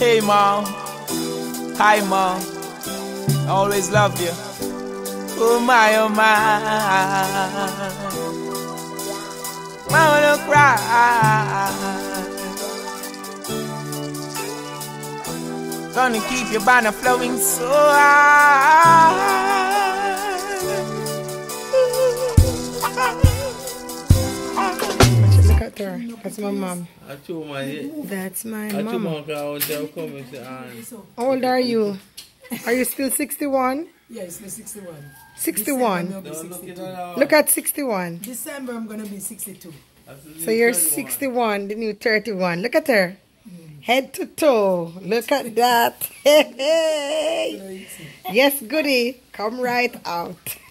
Hey mom, hi mom, I always loved you. Oh my, mama don't cry. Gonna keep your banner flowing so high. That's my mom. That's my mom. How old are you? Are you still 61? Yes, yeah, 61. 61. Look at 61. December I'm gonna be 62. So you're 61, the new 31. Look at her. Head to toe. Look at that. Yes, goody. Come right out.